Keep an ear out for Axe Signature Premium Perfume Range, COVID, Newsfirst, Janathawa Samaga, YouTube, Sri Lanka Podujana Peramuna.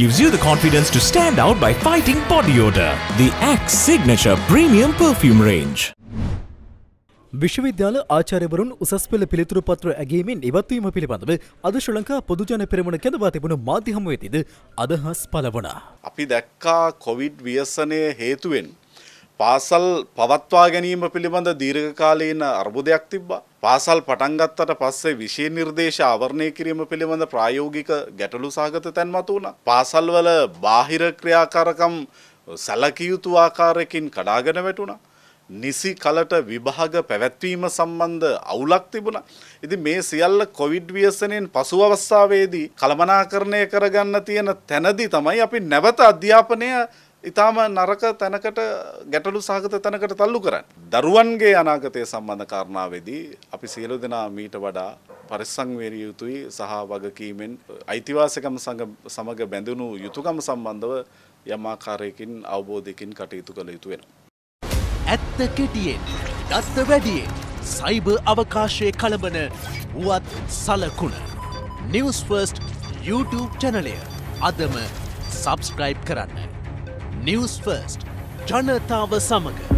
gives you the confidence to stand out by fighting body odor. The Axe Signature Premium Perfume Range. Vishwavidyalaya Acharyavarun Usaspela Pilituru Patra Agamin Ivattuwima Pilibandawa Ada Sri Lanka Podujana Peramuna Kendava Thibunu Madhyama Wetida Adahas Palawana. Api dakka COVID vyasane hetuwen පාසල් පවත්වා ගැනීම පිළිබඳ දීර්ඝකාලීන අර්බුදයක් තිබ්බා. පාසල් පටන් ගත්තට පස්සේ විෂය නිර්දේශ ආවරණය කිරීම පිළිබඳ ප්‍රායෝගික ගැටලු සහගත තැන් මතුණා. පාසල්වල බාහිර ක්‍රියාකාරකම් සැලකිය යුතු ආකාරයකින් කඩාගෙන වැටුණා. නිසි කලට විභාග පැවැත්වීම සම්බන්ධ අවුලක් තිබුණා. ඉතින් මේ සියල්ල කොවිඩ් ව්‍යසනයෙන් පසු අවස්ථාවේදී කළමනාකරණය කරගන්න තියෙන තැනදී තමයි අපි නැවත අධ්‍යාපනය ඉතාම නරක තැනකට ගැටලු සහගත තැනකට තල්ලු කරන්නේ. දරුවන්ගේ අනාගතය සම්බන්ධ කාරණාවේදී අපි සියලු දෙනා මීට වඩා පරිසංවේදී යුතුයි සහ වගකීමෙන් අයිතිවාසිකම් සමග බැඳුණු යුතුයකම් සම්බන්ධව යම් ආකාරයකින් අවබෝධයකින් කටයුතු කළ යුතු වෙනවා. ඇත්ත කෙටියෙන්, දත්ත වැඩියෙන්, සයිබර් අවකාශයේ කලබන වුවත් සලකුණ. News First YouTube channel එක අදම subscribe කරන්න. News First, Janathawa Samaga.